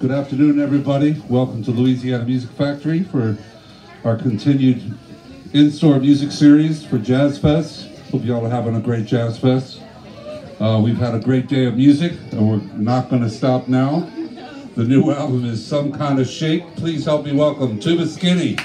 Good afternoon, everybody. Welcome to Louisiana Music Factory for our continued in-store music series for Jazz Fest. Hope y'all are having a great Jazz Fest. We've had a great day of music, and we're not going to stop now. The new album is Some Kind-a-Shake. Please help me welcome Tuba Skinny.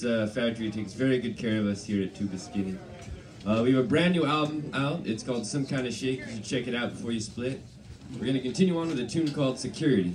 This factory takes very good care of us here at Tuba Skinny. We have a brand new album out. It's called Some Kind-a-Shake. You should check it out before you split. We're going to continue on with a tune called Security.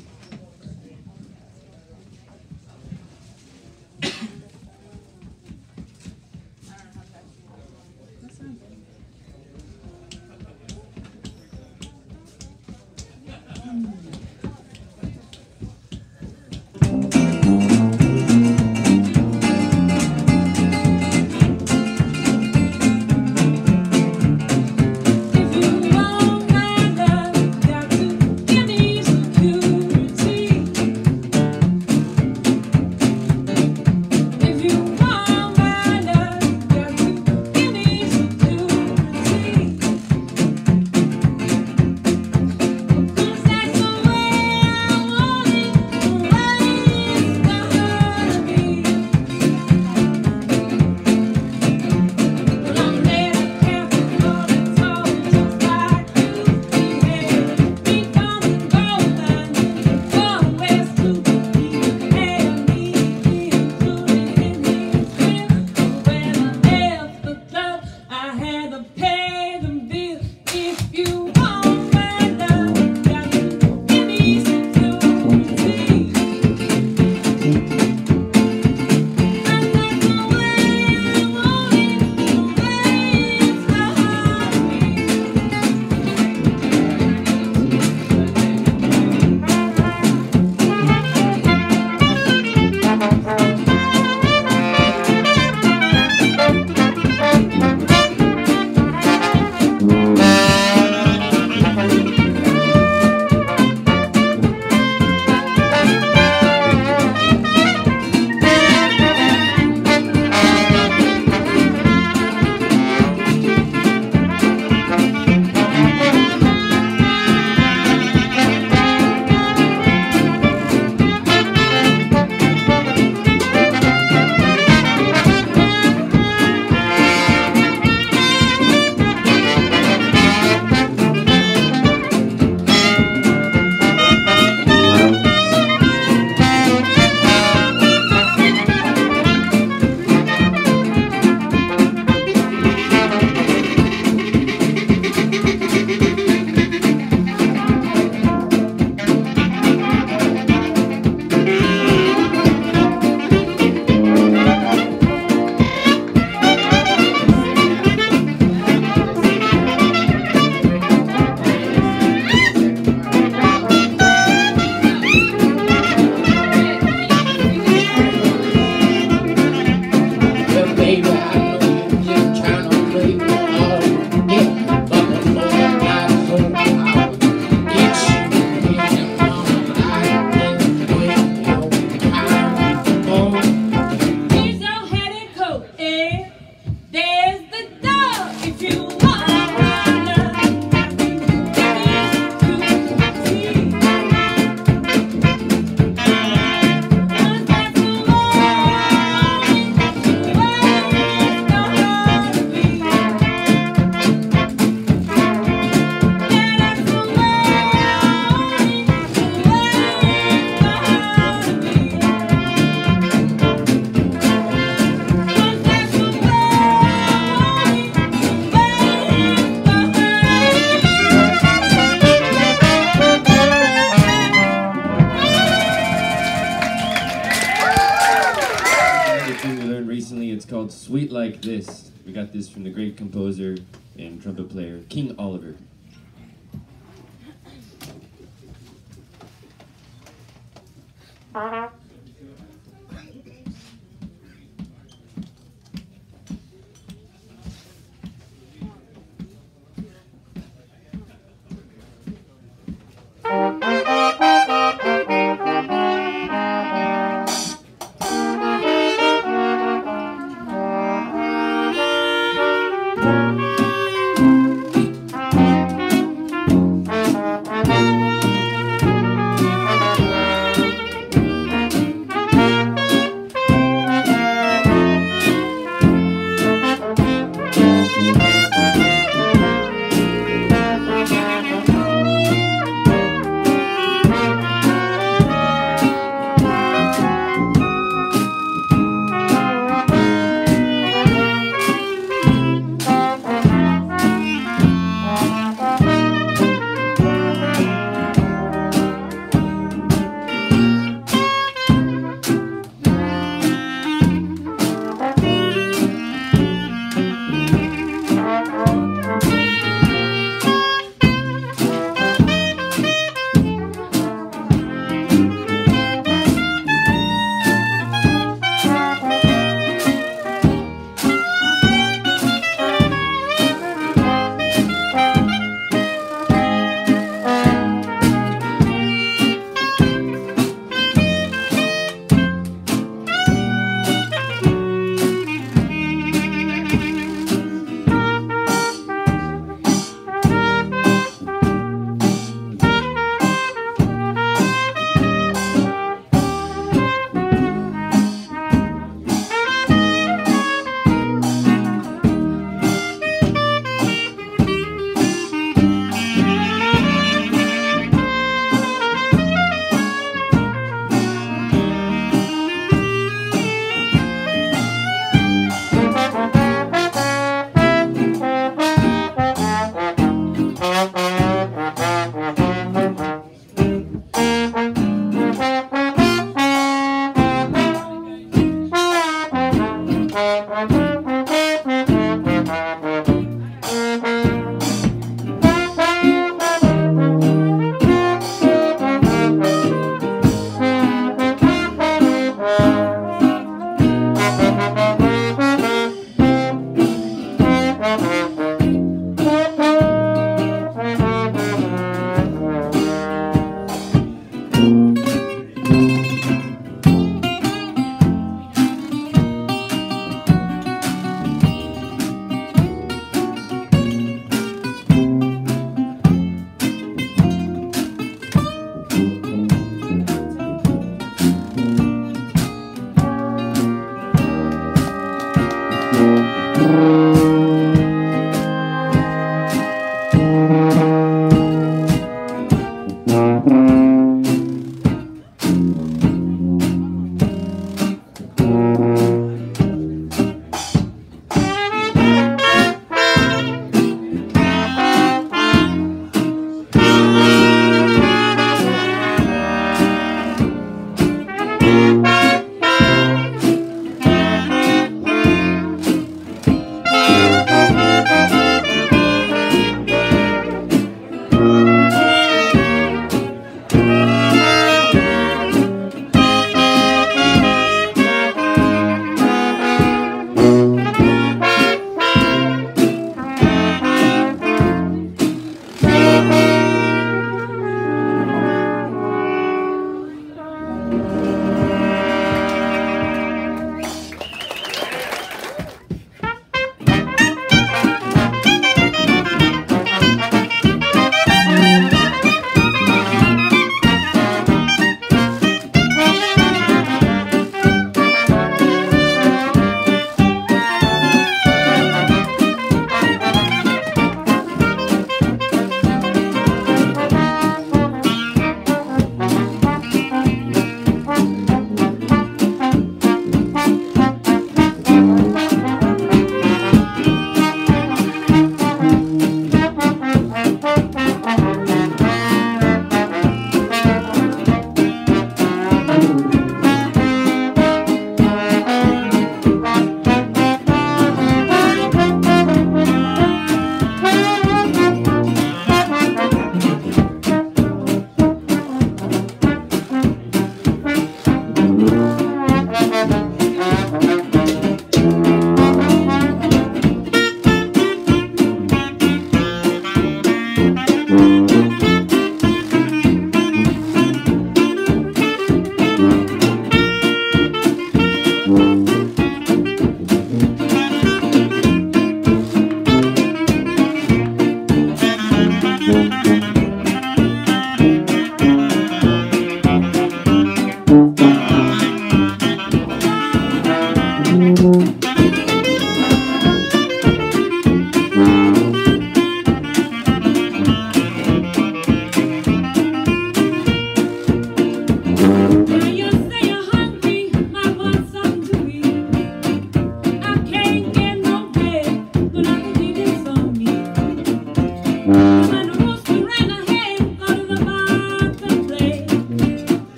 Sweet Like This. We got this from the great composer and trumpet player King Oliver.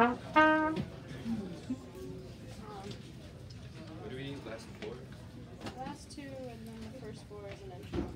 What do we need? Last four? Last two, and then the first four is an intro.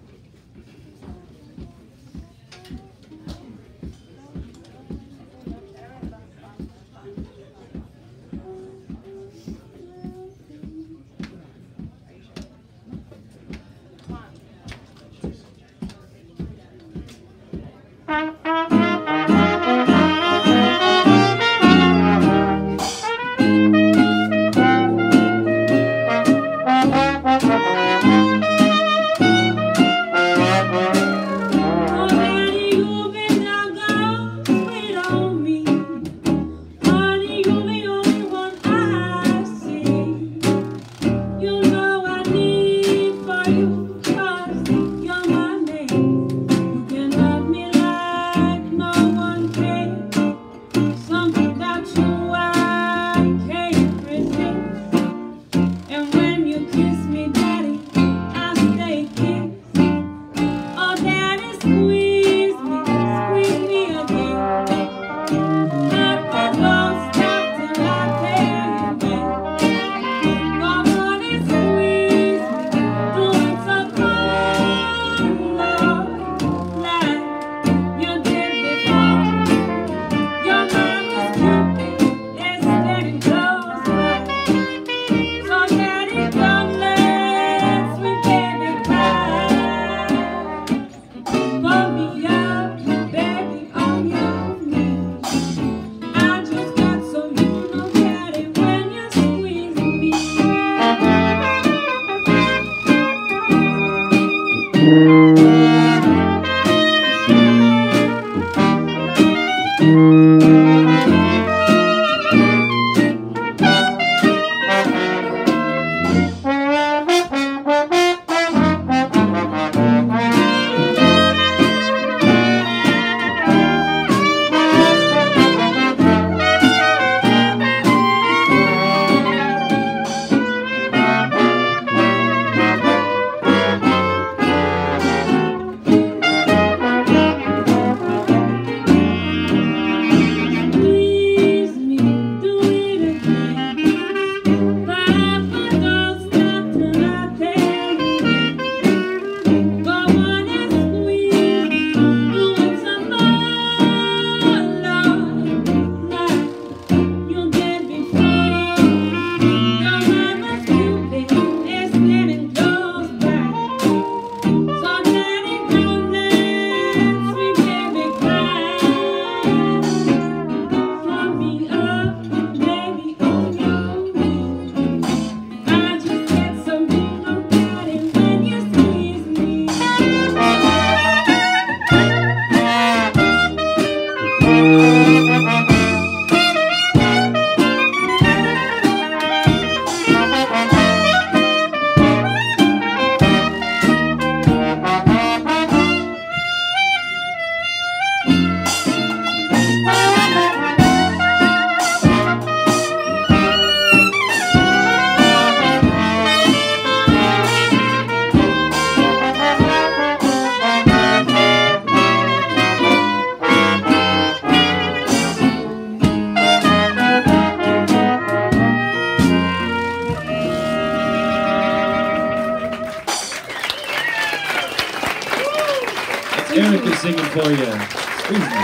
Eric is singing for you. Excuse me.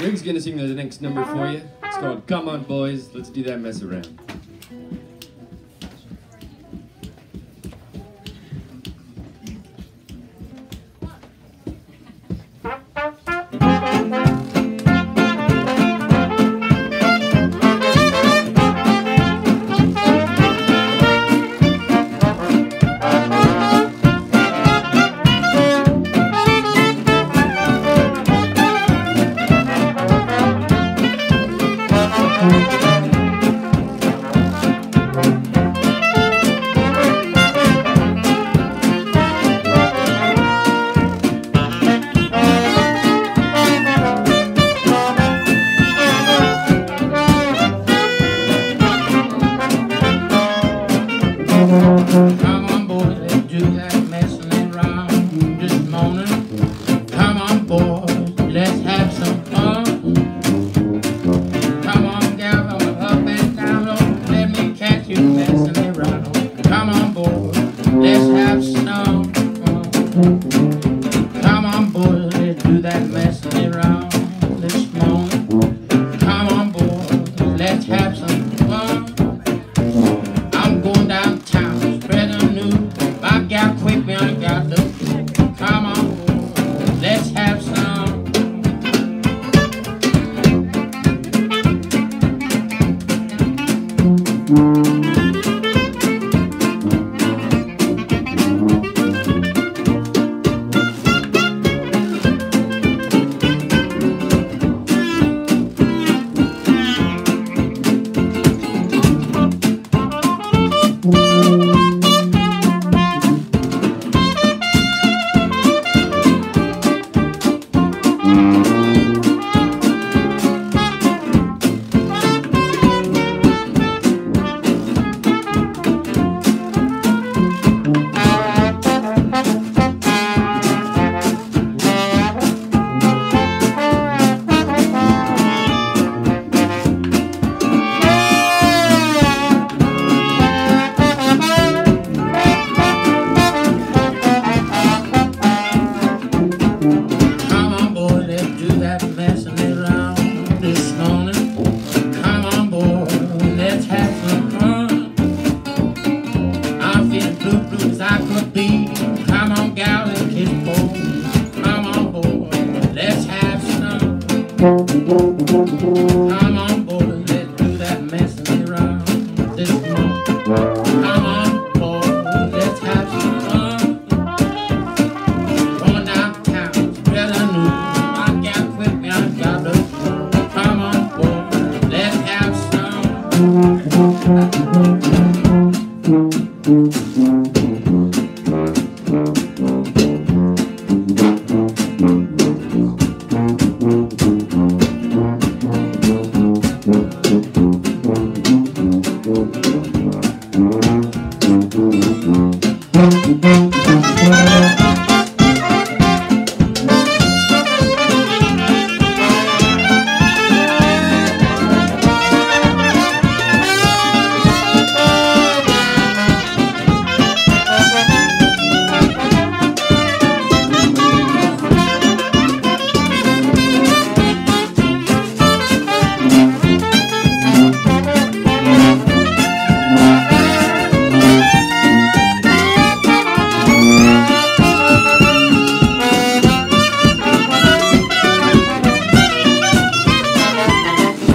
Greg's gonna sing the next number for you. It's called Come On Boys, Let's Do That Mess Around.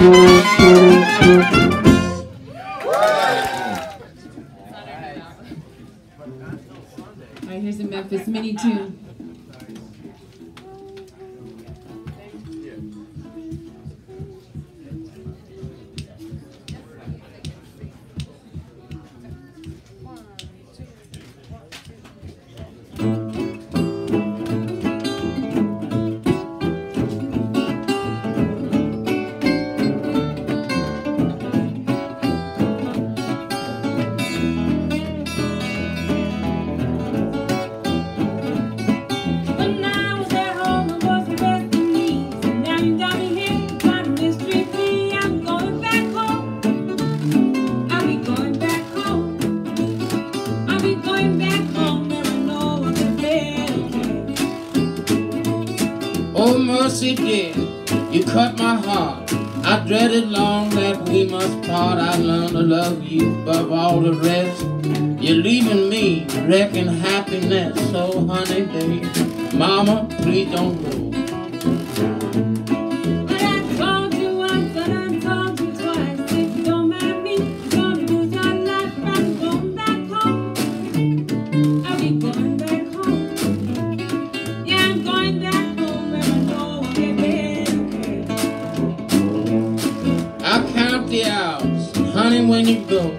All right, here's a Memphis mini tune. You cut my heart. I dreaded long that we must part. I learned to love you above all the rest. You're leaving me, wrecking happiness. So honey, baby, mama, please don't go. When you go,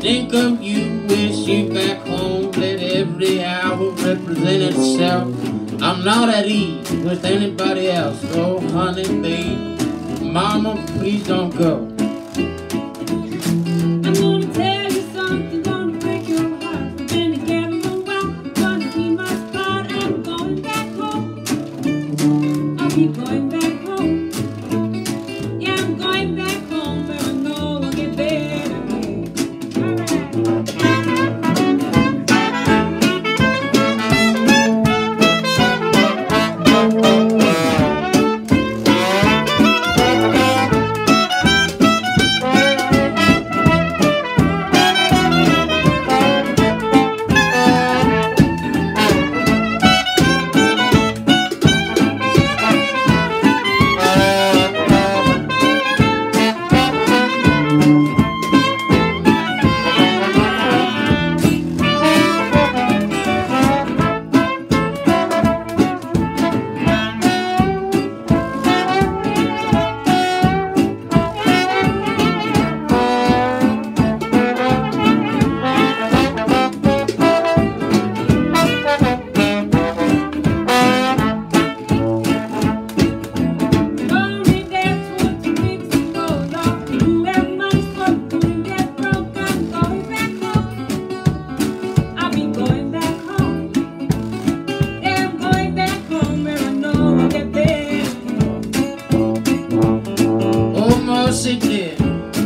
think of you, wish you back home. Let every hour represent itself. I'm not at ease with anybody else. Oh honey, babe, mama, please don't go.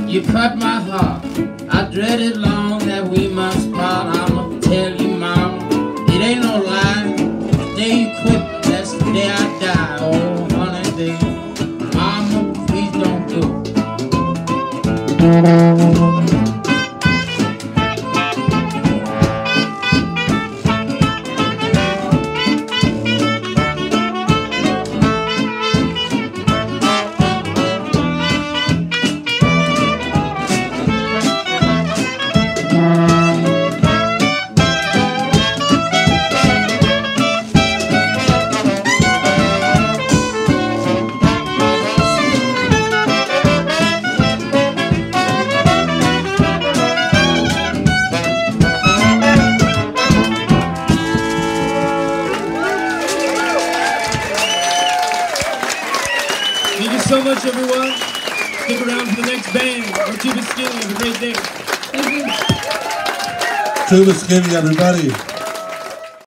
You cut my heart. I dreaded long that we must part. I'ma tell you, mama, it ain't no lie. The day you quit, that's the day I die. Oh, honey, baby, mama, please don't go. Thank you so much, everyone. Stick around for the next band. We're Tuba Skinny. Have a great day. Thank you. Tuba Skinny, everybody.